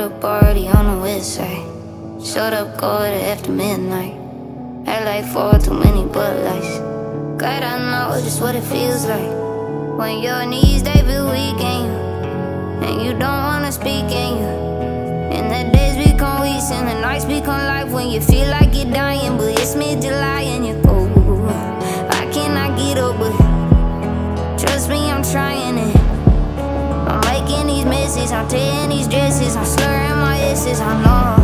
a party on the west side. Showed up quarter after midnight. Had like 4 too many Budlights. God, I know just what it feels like when your knees, they be weak in you, and you don't wanna speak in you. And the days become weeks and the nights become life, when you feel like you're dying, but it's mid-July and you're cold. I cannot get over it. Trust me, I'm trying it. I'm making these misses, I'm tearing these dresses, I'm slurring my S's, I know.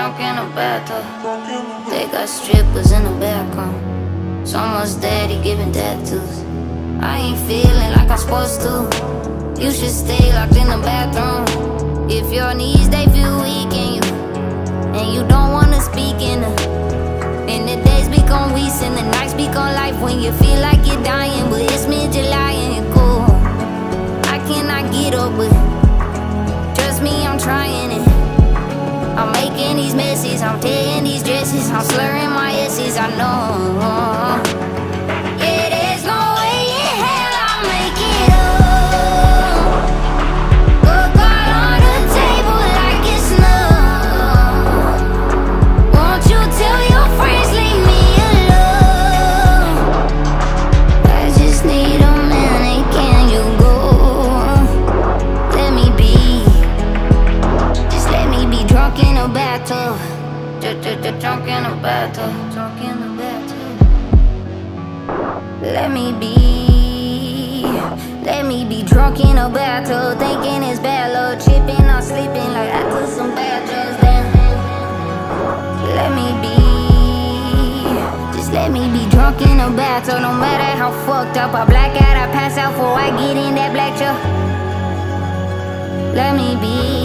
Drunk in the bathtub, they got strippers in the background. Someone's daddy giving tattoos. I ain't feeling like I'm supposed to. You should stay locked in the bathroom. If your knees, they feel weak in you, and you don't wanna speak in them. And the days become weeks and the nights become life, when you feel like you're dying, but it's mid-July and you're cool. I cannot get over it. Trust me, I'm trying it. I'm making these messes, I'm tearing these dresses, I'm slurring my S's, I know. Drunk in a bathtub, drunk in a bathtub. Let me be drunk in a bathtub, thinking it's bad luck, tripping or sleeping like I took some bad drugs. Then let me be, just let me be drunk in a bathtub. No matter how fucked up I black out, I pass out before I get in that black truck. Let me be.